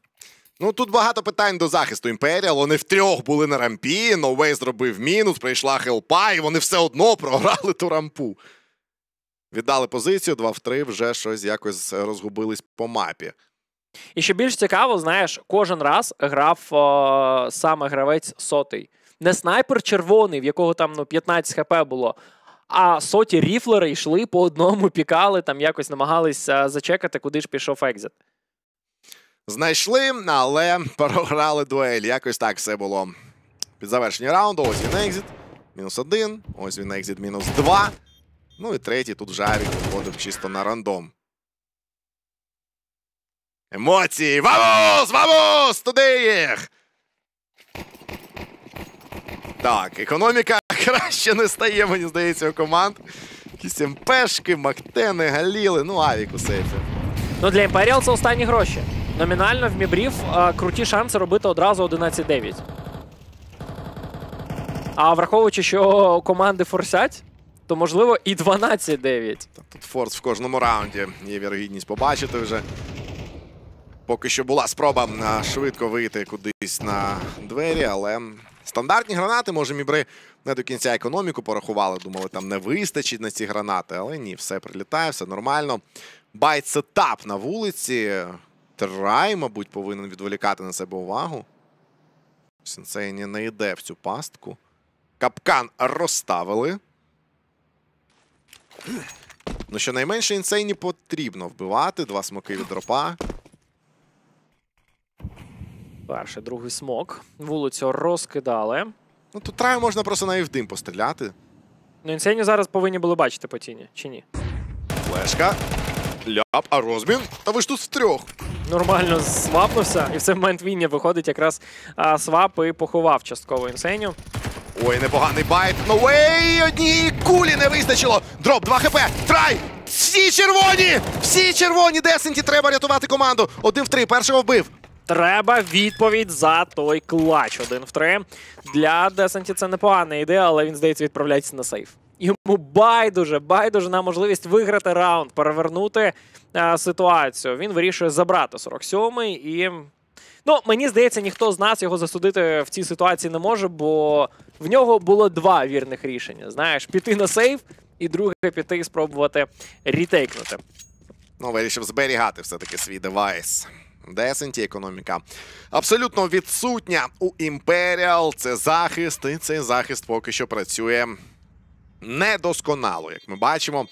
Ну, тут багато питань до захисту Imperial. Вони втрьох були на рампі, NoWay зробив мінус, прийшла хелпа, і вони все одно програли ту рампу. Віддали позицію, два в три, вже щось якось розгубились по мапі. І що більш цікаво, знаєш, кожен раз грав о, саме гравець сотий. Не снайпер червоний, в якого там, ну, п'ятнадцять хп було, а соті ріфлери йшли по одному, пікали, там якось намагались зачекати, куди ж пішов Екзит. Знайшли, але програли дуель. Якось так все було під завершення раунду. Ось він Екзит, мінус один. Ось він Екзит, мінус два. Ну і третій тут Авік виходив чисто на рандом. Емоції! Вамос! Вамос! Туди їх! Так, економіка краще не стає, мені здається, у команд. Якісь МПшки, Мактени, Галіли, ну авік у сейфі. Ну для Imperial це останні гроші. Номінально в Мібрів а, круті шанси робити одразу одинадцять дев'ять. А враховуючи, що команди форсять, то можливо і дванадцять дев'ять. Тут форс в кожному раунді. Є вірогідність побачити вже. Поки що була спроба швидко вийти кудись на двері, але стандартні гранати, може, Мібри не до кінця економіку порахували, думали, там не вистачить на ці гранати, але ні, все прилітає, все нормально. Байт-сетап на вулиці. Трай, мабуть, повинен відволікати на себе увагу. Сенсей не йде в цю пастку. Капкан розставили. Ну, щонайменше Інсейні потрібно вбивати. Два смоки від дропа. Перший, другий смок. Вулицю розкидали. Ну, тут траю можна просто навіть в дим постріляти. Ну, Інсейні зараз повинні були бачити по тіні, чи ні? Флешка. Ляп, а розмін? Та ви ж тут втрьох. Нормально свапнувся. І в цей момент Віння виходить якраз а, свап і поховав частково Інсейню. Ой, непоганий байт. NoWay! Однієї кулі не вистачило. Дроп, два хп. Трай! Всі червоні! Всі червоні! Decenty, треба рятувати команду. Один в три. Першого вбив. Треба відповідь за той клач. Один в три. Для Decenty це непогана ідея, але він, здається, відправляється на сейф. Йому байдуже, байдуже на можливість виграти раунд, перевернути е, ситуацію. Він вирішує забрати сорок сьомий і... Ну, мені здається, ніхто з нас його засудити в цій ситуації не може, бо в нього було два вірних рішення. Знаєш, піти на сейф і друге піти і спробувати рітейкнути. Ну, вирішив зберігати все-таки свій девайс. Decenty економіка абсолютно відсутня у Imperial. Це захист, і цей захист поки що працює недосконало, як ми бачимо.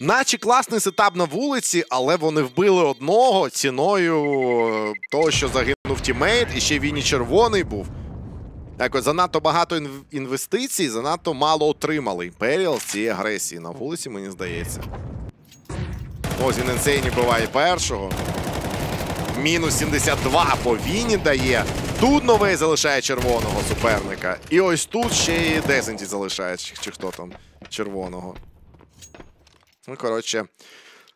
Наче класний сетап на вулиці, але вони вбили одного ціною того, що загинув тімейт, і ще він і червоний був. Якось занадто багато інвестицій, занадто мало отримали Imperial з цієї агресії на вулиці, мені здається. Ось він Інсейні буває першого. Мінус сімдесят два по Віні дає. Тут новий залишає червоного суперника. І ось тут ще і Decenty залишає, чи, чи хто там червоного. Ну, коротше,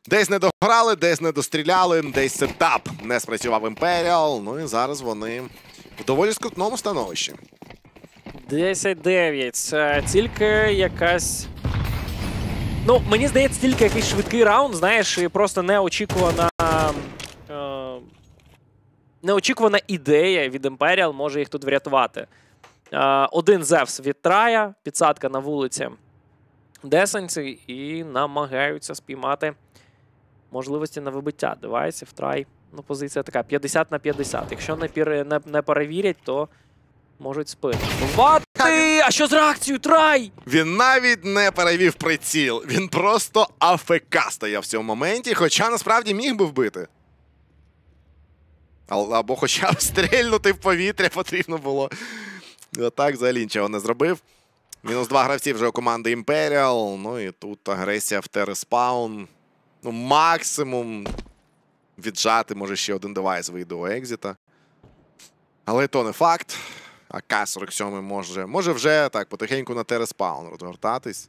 десь не дограли, десь не достріляли, десь сетап не спрацював Imperial. Ну і зараз вони в доволі скрутному становищі. десять дев'ять. Тільки якась... Ну, мені здається, тільки якийсь швидкий раунд, знаєш, і просто неочікувана... Неочікувана ідея від Imperial може їх тут врятувати. Один Зевс від Трая, підсадка на вулиці Decenty і намагаються спіймати можливості на вибиття девайсів. Трай, ну, позиція така, п'ятдесят на п'ятдесят. Якщо не, пір... не... не перевірять, то можуть спину. Вати! А що з реакцією Трай? Він навіть не перевів приціл. Він просто АФК стояв в цьому моменті, хоча насправді міг би вбити. Або хоча б стрільнути в повітря потрібно було. А так взагалі нічого не зробив. Мінус два гравці вже у команди Imperial. Ну і тут агресія в тереспаун. Ну, максимум віджати, може, ще один девайс вийде у екзіта. Але то не факт. а ка сорок сім може, може вже так потихеньку на тереспаун розгортатись.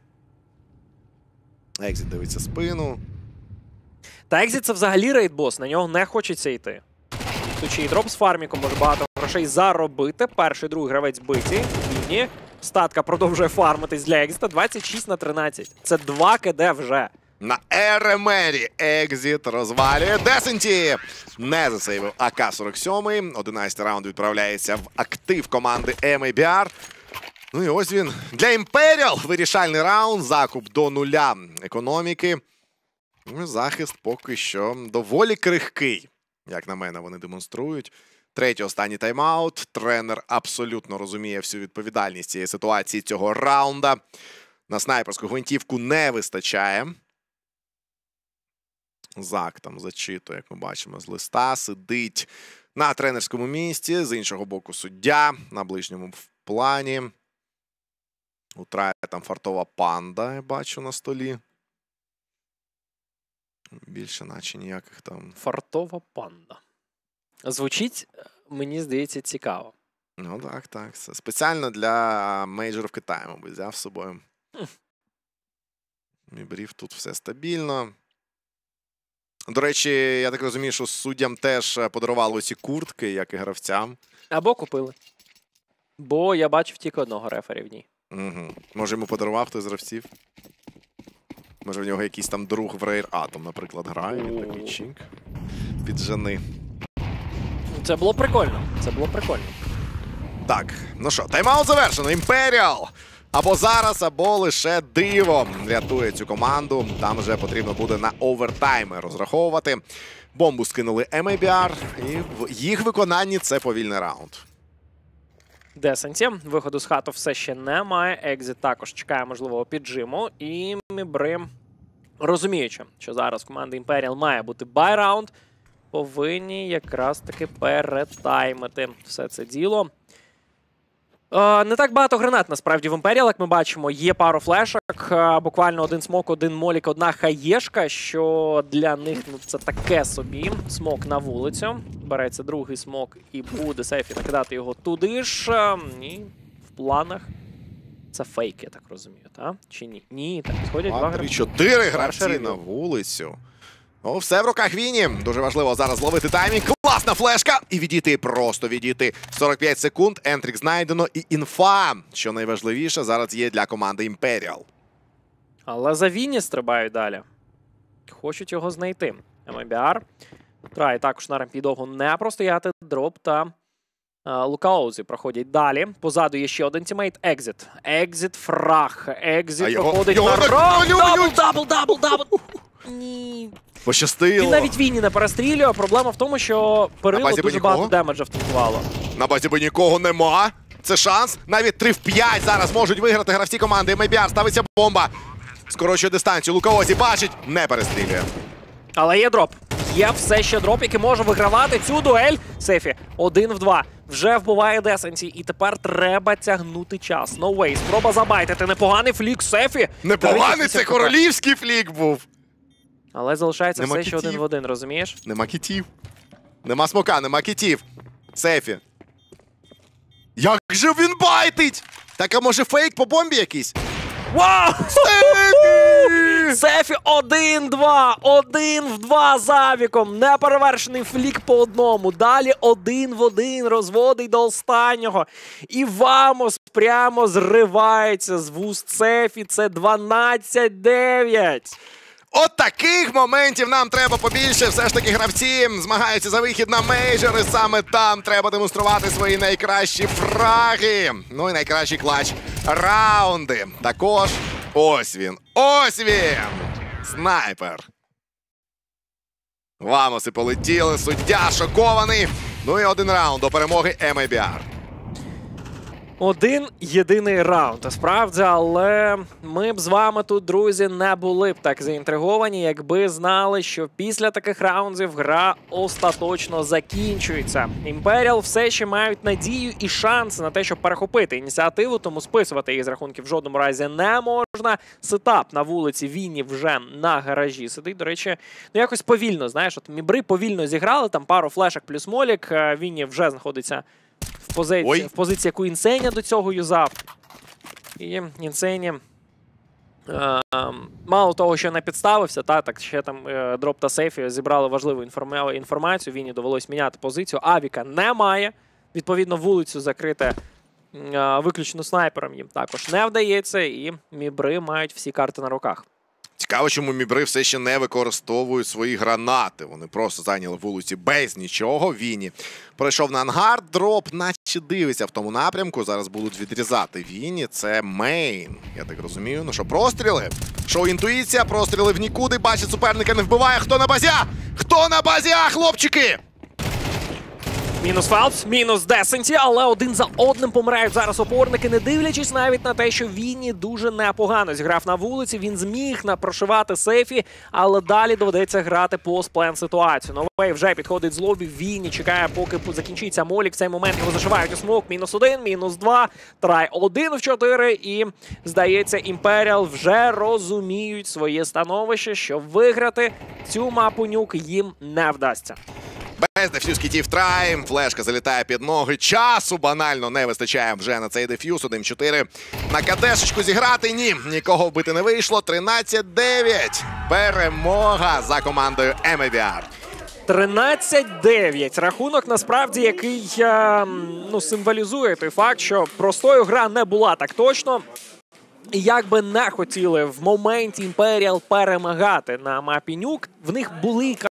Екзіт дивиться спину. Та екзіт це взагалі рейдбос, на нього не хочеться йти. Чи дроп з фарміком може багато грошей заробити. Перший, другий гравець биті. Ні. Статка продовжує фармитись для екзіта. двадцять шість на тринадцять. Це два КД вже. На РМРі екзіт розвалює. Decenty не засейвив а ка сорок сім. одинадцятий раунд відправляється в актив команди ем ай бі ар. Ну і ось він. Для Imperial вирішальний раунд. Закуп до нуля економіки. Захист поки що доволі крихкий. Як на мене, вони демонструють. Третій, останній тайм-аут. Тренер абсолютно розуміє всю відповідальність цієї ситуації, цього раунда. На снайперську гвинтівку не вистачає. Зак там зачитує, як ми бачимо, з листа. Сидить на тренерському місці. З іншого боку суддя. На ближньому плані. У Трая там фартова панда, я бачу, на столі. Більше наче ніяких там... Фартова панда. Звучить, мені здається, цікаво. Ну так, так. Це спеціально для мейджорів Китаю, мабуть, взяв з собою. Хм. Мібрів тут все стабільно. До речі, я так розумію, що суддям теж подарували ці куртки, як і гравцям. Або купили. Бо я бачив тільки одного рефері в ній. Угу. Може, йому подарував хтось з гравців? Може, в нього якийсь там друг в Rare Atom, наприклад, грає. Він такий чінк. Піджени. Це було прикольно. Це було прикольно. Так, ну що, тайм-аут завершено. Imperial! Або зараз, або лише диво рятує цю команду. Там вже потрібно буде на овертайми розраховувати. Бомбу скинули ем ай бі ар, і в їх виконанні це повільний раунд. Decenty. Виходу з хату все ще немає. Exit також чекає можливого піджиму. І Мібри, розуміючи, що зараз команда Imperial має бути бай-раунд, повинні якраз таки перетаймити все це діло. Е, не так багато гранат, насправді, в Imperial, як ми бачимо. Є пару флешок, буквально один смок, один молік, одна хаєшка, що для них ну, це таке собі. Смок на вулицю. Береться другий смок і буде сейфі накидати його туди ж. І в планах. Це фейк, я так розумію, так? Чи ні? Ні, так підходять два гравці. Чотири гравці на вулицю. Ну, все в руках Віні. Дуже важливо зараз ловити таймінг. Класна флешка! І відійти, просто відійти. сорок п'ять секунд, ентрік знайдено і інфа, що найважливіше зараз є для команди Imperial. Але за Віні стрибають далі. Хочуть його знайти. ем ай бі ар. Try також на рампі довго не простояти. Дроп та... Лукаозі проходять далі. Позаду є ще один тімейт. Екзит. Екзит фраг. Екзит проходить його, на ром. Дабл, дабл, дабл, дабл. Ні. Пощастило. Він навіть Віні не перестрілює. А проблема в тому, що перило дуже багато демеджа втратувало. На базі би нікого нема. Це шанс. Навіть три в п'ять зараз можуть виграти гравці команди. ем ай бі ар. Ставиться бомба. Скорочує дистанцію. Лукаозі бачить. Не перестрілює. Але є дроп. Є все ще дроп, який може вигравати цю дуель. Сефі один в два. Вже вбиває Decenty, і тепер треба тягнути час. NoWay, спроба забайтити. Непоганий флік Сефі. Непоганий, це королівський флік був. Але залишається все ще один в один, розумієш? Нема кітів. Нема смока, нема кітів. Сефі. Як же він байтить? Так а може фейк по бомбі якийсь? Вау! Сефі один-два, один в два з Авіком, неперевершений флік по одному, далі один в один розводить до останнього. І Вамос прямо зривається з вуст Сефі, це дванадцять дев'ять. От таких моментів нам треба побільше. Все ж таки гравці змагаються за вихід на мейджори. Саме там треба демонструвати свої найкращі фраги. Ну і найкращі клач раунди. Також ось він. Ось він! Снайпер. Вамоси полетіли. Суддя шокований. Ну і один раунд до перемоги ем ай бі ар. Один єдиний раунд, насправді, але ми б з вами тут, друзі, не були б так заінтриговані, якби знали, що після таких раундів гра остаточно закінчується. Imperial все ще мають надію і шанси на те, щоб перехопити ініціативу, тому списувати їх з рахунків в жодному разі не можна. Сетап на вулиці Віні вже на гаражі сидить. До речі, ну якось повільно, знаєш, от Мібри повільно зіграли, там пару флешок плюс молік, Віні вже знаходиться... В позиції, в позиції, яку Інсені до цього юзав. І Інсені е, мало того, що не підставився, та, так ще там е, дроп та сейфі зібрали важливу інформацію, Віні довелось міняти позицію, Авіка немає, відповідно вулицю закрити е, виключно снайпером їм також не вдається, і Мібри мають всі карти на руках. Цікаво, чому Мібри все ще не використовують свої гранати. Вони просто зайняли вулиці без нічого. Віні пройшов на ангар, дроп наче дивиться в тому напрямку. Зараз будуть відрізати Віні. Це мейн, я так розумію. Ну що, простріли? Що, інтуїція? Простріли в нікуди. Бачить, суперника не вбиває. Хто на базі? Хто на базі, хлопчики? Мінус Phelps, мінус Decenty, але один за одним помирають зараз опорники, не дивлячись навіть на те, що Віні дуже непогано зіграв на вулиці, він зміг напрошивати сейфі, але далі доведеться грати по сплен ситуацію. NoWay вже підходить з лобі, Віні чекає, поки закінчиться молік, в цей момент його зашивають у смок, мінус один, мінус два, try один в чотири, і, здається, Imperial вже розуміють своє становище, що виграти цю мапу Nuke їм не вдасться. Без деф'юз кітів try, флешка залітає під ноги, часу банально не вистачає вже на цей деф'юз, один чотири. На КДшечку зіграти? Ні, нікого вбити не вийшло, тринадцять дев'ять. Перемога за командою Ем І Бі Ар. тринадцять дев'ять. Рахунок, насправді, який ну, символізує той факт, що простою гра не була так точно. І як би не хотіли в моменті Imperial перемагати на мапі Nuke, в них були